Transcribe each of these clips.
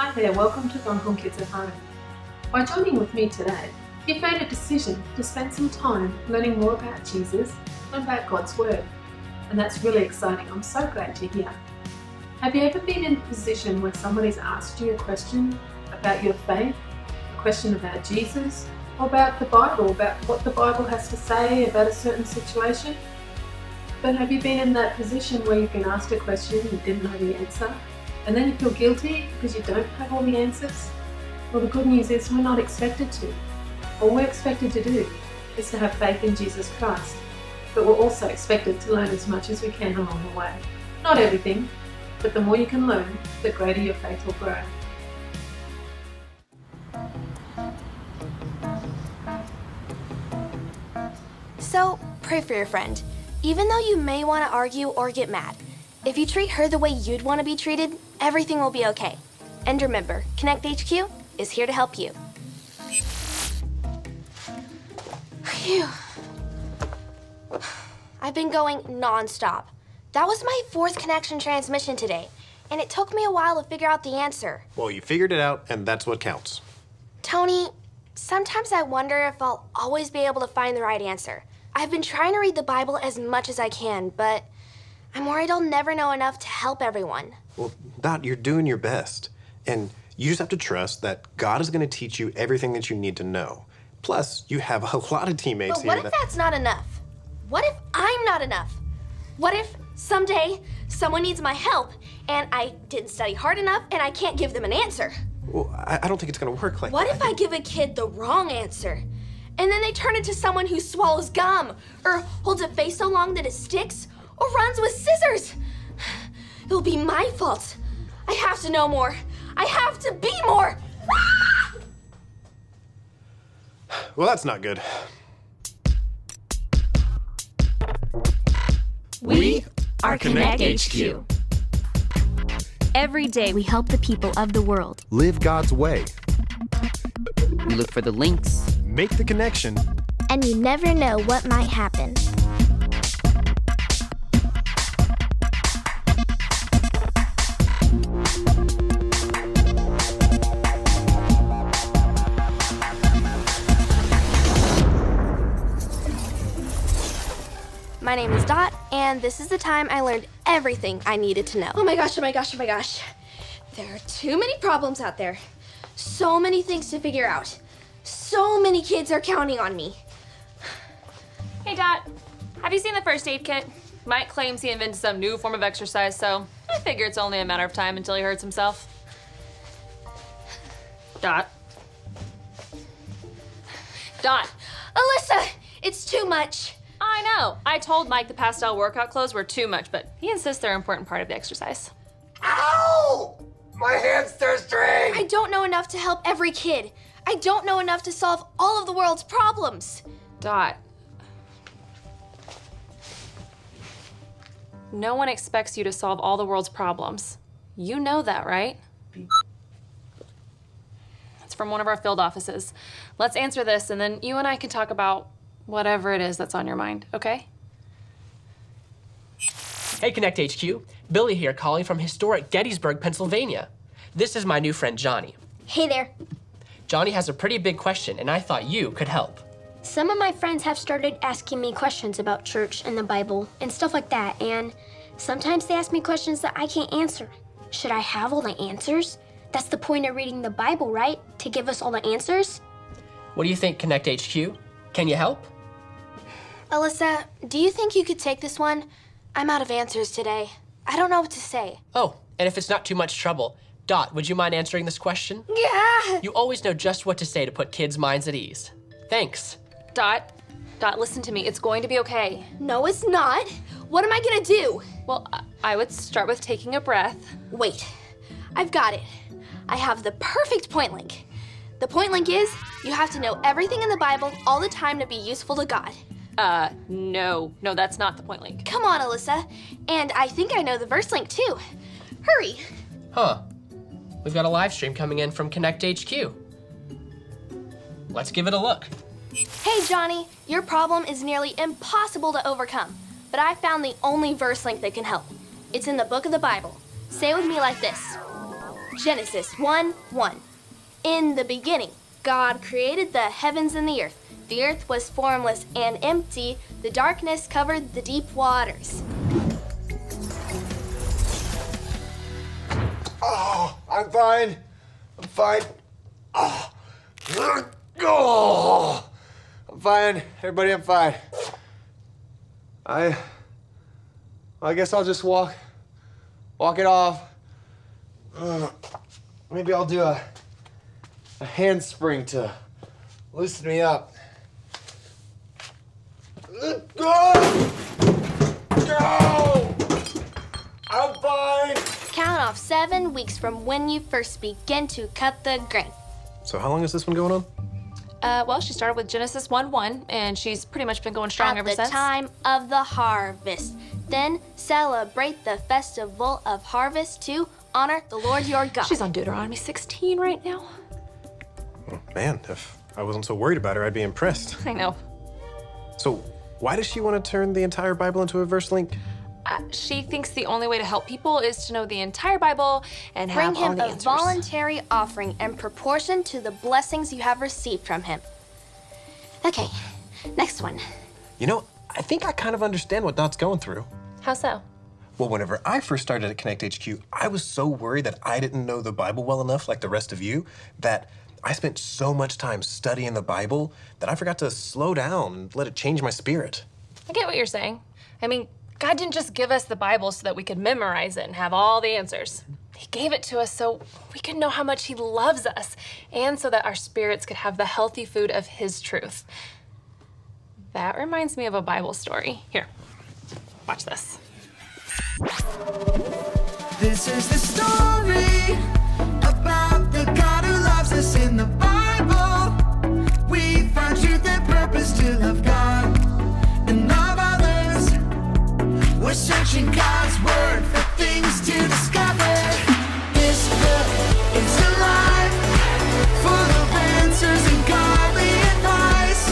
Hi there, welcome to Runcorn Kids at Home. By joining with me today, you've made a decision to spend some time learning more about Jesus and about God's Word. And that's really exciting, I'm so glad to hear. Have you ever been in a position where somebody's asked you a question about your faith, a question about Jesus, or about the Bible, about what the Bible has to say about a certain situation? But have you been in that position where you've been asked a question and didn't know the answer? And then you feel guilty because you don't have all the answers? Well, the good news is we're not expected to. All we're expected to do is to have faith in Jesus Christ. But we're also expected to learn as much as we can along the way. Not everything, but the more you can learn, the greater your faith will grow. So, pray for your friend. Even though you may want to argue or get mad, if you treat her the way you'd want to be treated, everything will be okay. And remember, Connect HQ is here to help you. Phew. I've been going nonstop. That was my fourth connection transmission today, and it took me a while to figure out the answer. Well, you figured it out, and that's what counts. Tony, sometimes I wonder if I'll always be able to find the right answer. I've been trying to read the Bible as much as I can, but I'm worried I'll never know enough to help everyone. Well, Dot, you're doing your best. And you just have to trust that God is going to teach you everything that you need to know. Plus, you have a lot of teammates here. But what if that's not enough? What if I'm not enough? What if someday someone needs my help and I didn't study hard enough and I can't give them an answer? Well, I don't think it's going to work like that. What if I give a kid the wrong answer and then they turn into someone who swallows gum or holds a face so long that it sticks or runs with scissors? It'll be my fault. I have to know more. I have to be more. Well, that's not good. We are Connect HQ. Every day we help the people of the world live God's way. We look for the links, make the connection, and you never know what might happen. My name is Dot, and this is the time I learned everything I needed to know. Oh my gosh, oh my gosh, oh my gosh. There are too many problems out there. So many things to figure out. So many kids are counting on me. Hey Dot, have you seen the first aid kit? Mike claims he invented some new form of exercise, so I figure it's only a matter of time until he hurts himself. Dot. Dot. Alyssa, it's too much. I know. I told Mike the pastel workout clothes were too much, but he insists they're an important part of the exercise. Ow! My hamster string! I don't know enough to help every kid. I don't know enough to solve all of the world's problems. Dot. No one expects you to solve all the world's problems. You know that, right? That's from one of our field offices. Let's answer this, and then you and I can talk about whatever it is that's on your mind, okay? Hey, Connect HQ. Billy here calling from historic Gettysburg, Pennsylvania. This is my new friend, Johnny. Hey there. Johnny has a pretty big question, and I thought you could help. Some of my friends have started asking me questions about church and the Bible and stuff like that, and sometimes they ask me questions that I can't answer. Should I have all the answers? That's the point of reading the Bible, right? To give us all the answers? What do you think, Connect HQ? Can you help? Alyssa, do you think you could take this one? I'm out of answers today. I don't know what to say. Oh, and if it's not too much trouble, Dot, would you mind answering this question? Yeah! You always know just what to say to put kids' minds at ease. Thanks. Dot, listen to me. It's going to be okay. No, it's not. What am I gonna do? Well, I would start with taking a breath. Wait. I've got it. I have the perfect point link. The point link is, you have to know everything in the Bible all the time to be useful to God. No, that's not the point link. Come on, Alyssa. And I think I know the verse link, too. Hurry. Huh. We've got a live stream coming in from Connect HQ. Let's give it a look. Hey, Johnny. Your problem is nearly impossible to overcome, but I found the only verse link that can help. It's in the book of the Bible. Say it with me like this. Genesis 1:1. In the beginning, God created the heavens and the earth. The earth was formless and empty. The darkness covered the deep waters. Oh, I'm fine. I'm fine. Oh. Oh. I'm fine. Everybody, I'm fine. I guess I'll just walk it off. Maybe I'll do a handspring to loosen me up. Go! Go! I'm fine! Count off 7 weeks from when you first begin to cut the grain. So how long is this one going on? Well, she started with Genesis 1:1, and she's pretty much been going strong ever since. At the time of the harvest. Then celebrate the festival of harvest to honor the Lord your God. She's on Deuteronomy 16 right now. Oh, man, if I wasn't so worried about her, I'd be impressed. I know. So why does she want to turn the entire Bible into a verse link? She thinks the only way to help people is to know the entire Bible and have all the answers. Bring him a voluntary offering in proportion to the blessings you have received from him. Okay, next one. You know, I think I kind of understand what Dot's going through. How so? Well, whenever I first started at Connect HQ, I was so worried that I didn't know the Bible well enough, like the rest of you, that I spent so much time studying the Bible that I forgot to slow down and let it change my spirit. I get what you're saying. I mean, God didn't just give us the Bible so that we could memorize it and have all the answers. He gave it to us so we could know how much he loves us and so that our spirits could have the healthy food of his truth. That reminds me of a Bible story. Here, watch this. This is the story about the God who loves us in the Bible. We find truth and purpose to love God and love others. We're searching God's word for things to discover. This book is alive, full of answers and godly advice.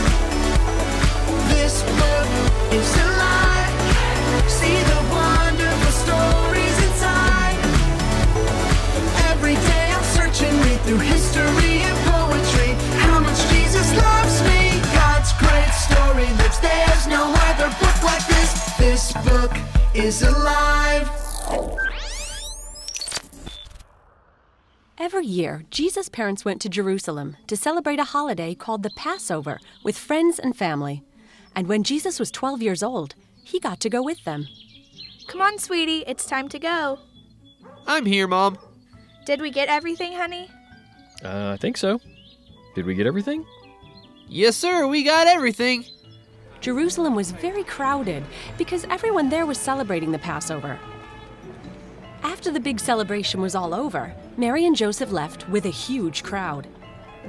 This book is alive, see the wonderful stories inside. Every day I'm searching, read through history and poetry, how much Jesus loves me. God's great story lives, there's no other book like this. This book is alive. Every year, Jesus' parents went to Jerusalem to celebrate a holiday called the Passover with friends and family. And when Jesus was 12 years old, he got to go with them. Come on, sweetie, it's time to go. I'm here, Mom. Did we get everything, honey? I think so. Did we get everything? Yes, sir, we got everything. Jerusalem was very crowded because everyone there was celebrating the Passover. After the big celebration was all over, Mary and Joseph left with a huge crowd.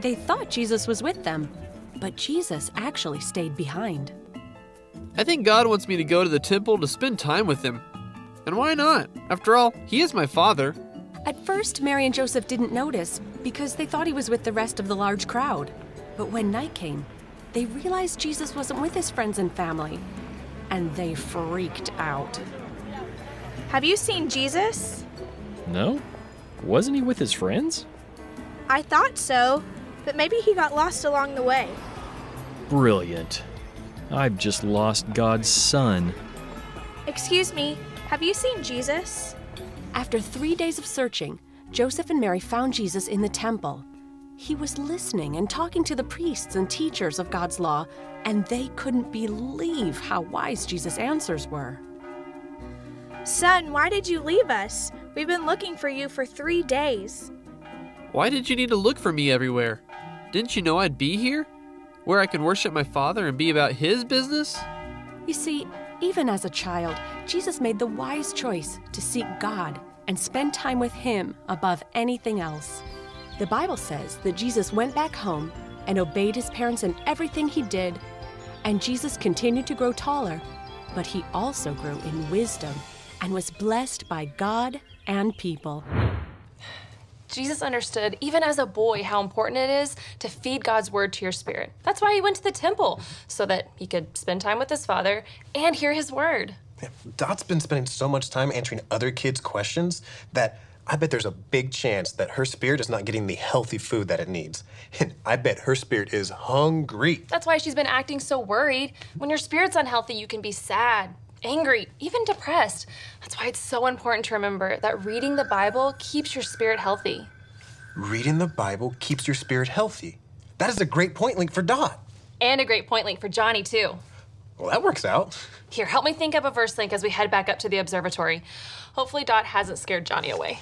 They thought Jesus was with them, but Jesus actually stayed behind. I think God wants me to go to the temple to spend time with him. And why not? After all, he is my father. At first, Mary and Joseph didn't notice because they thought he was with the rest of the large crowd. But when night came, they realized Jesus wasn't with his friends and family, and they freaked out. Have you seen Jesus? No. Wasn't he with his friends? I thought so, but maybe he got lost along the way. Brilliant. I've just lost God's son. Excuse me, have you seen Jesus? After 3 days of searching, Joseph and Mary found Jesus in the temple. He was listening and talking to the priests and teachers of God's law, and they couldn't believe how wise Jesus' answers were. Son, why did you leave us? We've been looking for you for 3 days. Why did you need to look for me everywhere? Didn't you know I'd be here? Where I can worship my Father and be about his business? You see, even as a child, Jesus made the wise choice to seek God and spend time with him above anything else. The Bible says that Jesus went back home and obeyed his parents in everything he did, and Jesus continued to grow taller, but he also grew in wisdom and was blessed by God and people. Jesus understood, even as a boy, how important it is to feed God's word to your spirit. That's why he went to the temple, so that he could spend time with his Father and hear his word. Yeah, Dot's been spending so much time answering other kids' questions that I bet there's a big chance that her spirit is not getting the healthy food that it needs. And I bet her spirit is hungry. That's why she's been acting so worried. When your spirit's unhealthy, you can be sad, angry, even depressed. That's why it's so important to remember that reading the Bible keeps your spirit healthy. Reading the Bible keeps your spirit healthy. That is a great point link for Dot. And a great point link for Johnny, too. Well, that works out. Here, help me think up a verse link as we head back up to the observatory. Hopefully Dot hasn't scared Johnny away.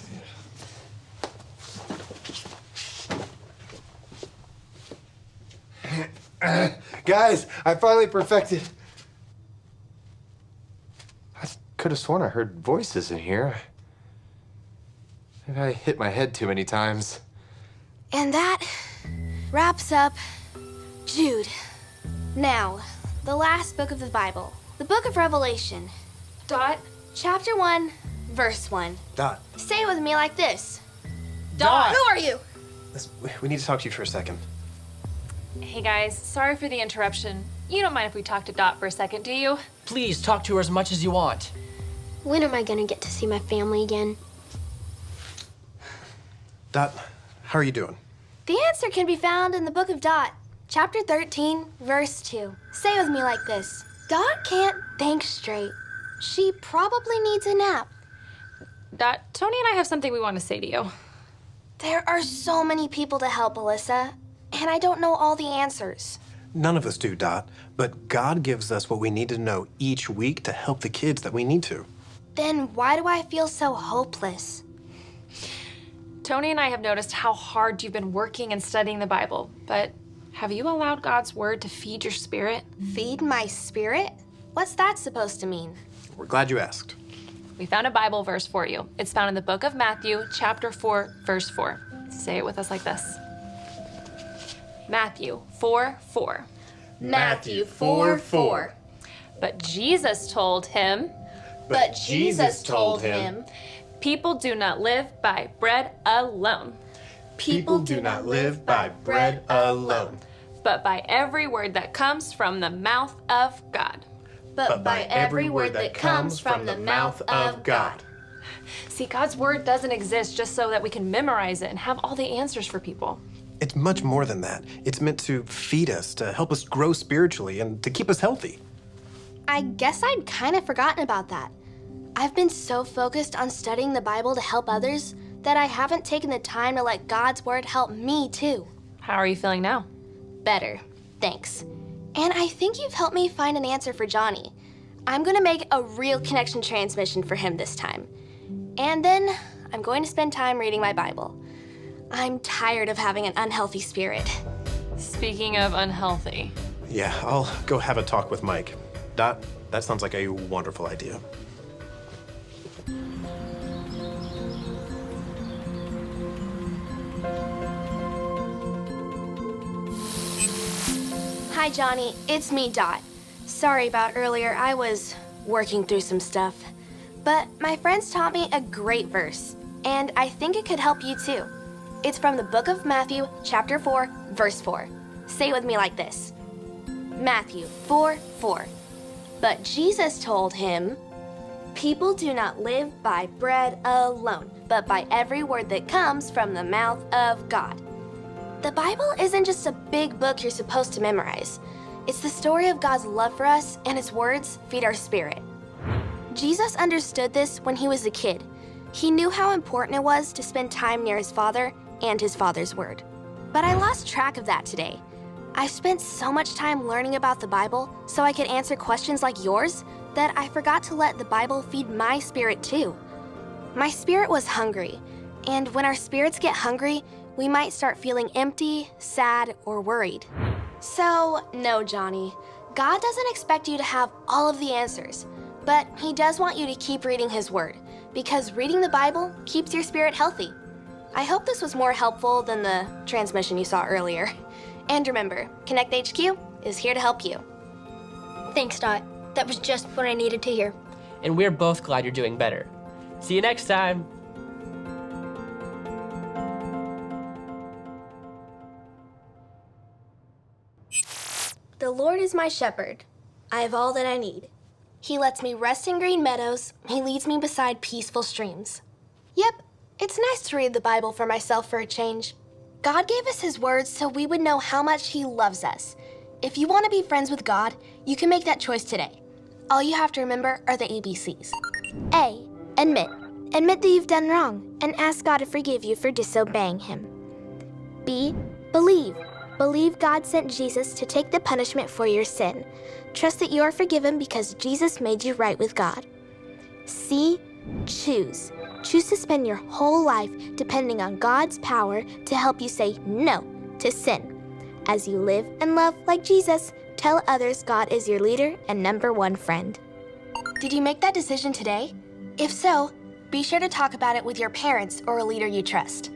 Guys, I finally perfected. I could have sworn I heard voices in here. Maybe I hit my head too many times. And that wraps up Jude. Now, the last book of the Bible, the book of Revelation. Dot? Chapter 1, verse 1. Dot. Say it with me like this. Dot! Who are you? We need to talk to you for a second. Hey guys, sorry for the interruption. You don't mind if we talk to Dot for a second, do you? Please, talk to her as much as you want. When am I gonna get to see my family again? Dot, how are you doing? The answer can be found in the book of Dot, chapter 13, verse 2. Say it with me like this. Dot can't think straight. She probably needs a nap. Dot, Tony and I have something we want to say to you. There are so many people to help, Alyssa, and I don't know all the answers. None of us do, Dot, but God gives us what we need to know each week to help the kids that we need to. Then why do I feel so hopeless? Tony and I have noticed how hard you've been working and studying the Bible, but have you allowed God's word to feed your spirit? Feed my spirit? What's that supposed to mean? We're glad you asked. We found a Bible verse for you. It's found in the book of Matthew, chapter 4, verse 4. Say it with us like this. Matthew 4, 4. Matthew 4, 4. But Jesus told him. But Jesus told him. People do not live by bread alone. People do not live by bread alone. But by every word that comes from the mouth of God. But by every word that comes from the mouth of God. See, God's word doesn't exist just so that we can memorize it and have all the answers for people. It's much more than that. It's meant to feed us, to help us grow spiritually, and to keep us healthy. I guess I'd kind of forgotten about that. I've been so focused on studying the Bible to help others that I haven't taken the time to let God's word help me, too. How are you feeling now? Better, thanks. And I think you've helped me find an answer for Johnny. I'm gonna make a real connection transmission for him this time. And then I'm going to spend time reading my Bible. I'm tired of having an unhealthy spirit. Speaking of unhealthy. Yeah, I'll go have a talk with Mike. Dot, that sounds like a wonderful idea. Hi, Johnny. It's me, Dot. Sorry about earlier. I was working through some stuff. But my friends taught me a great verse, and I think it could help you too. It's from the book of Matthew, chapter 4, verse 4. Say it with me like this. Matthew 4, 4. But Jesus told him, people do not live by bread alone, but by every word that comes from the mouth of God. The Bible isn't just a big book you're supposed to memorize. It's the story of God's love for us, and His words feed our spirit. Jesus understood this when He was a kid. He knew how important it was to spend time near His Father and His Father's Word. But I lost track of that today. I've spent so much time learning about the Bible so I could answer questions like yours that I forgot to let the Bible feed my spirit too. My spirit was hungry, and when our spirits get hungry, we might start feeling empty, sad, or worried. So, no, Johnny. God doesn't expect you to have all of the answers, but He does want you to keep reading His Word, because reading the Bible keeps your spirit healthy. I hope this was more helpful than the transmission you saw earlier. And remember, Connect HQ is here to help you. Thanks, Dot. That was just what I needed to hear. And we're both glad you're doing better. See you next time. The Lord is my shepherd. I have all that I need. He lets me rest in green meadows. He leads me beside peaceful streams. Yep, It's nice to read the Bible for myself for a change. God gave us his words so we would know how much he loves us. If you want to be friends with God, you can make that choice today. All you have to remember are the ABCs. A. Admit. Admit that you've done wrong and ask God to forgive you for disobeying him. B. Believe. Believe God sent Jesus to take the punishment for your sin. Trust that you are forgiven because Jesus made you right with God. C. Choose. Choose to spend your whole life depending on God's power to help you say no to sin. As you live and love like Jesus, tell others God is your leader and #1 friend. Did you make that decision today? If so, be sure to talk about it with your parents or a leader you trust.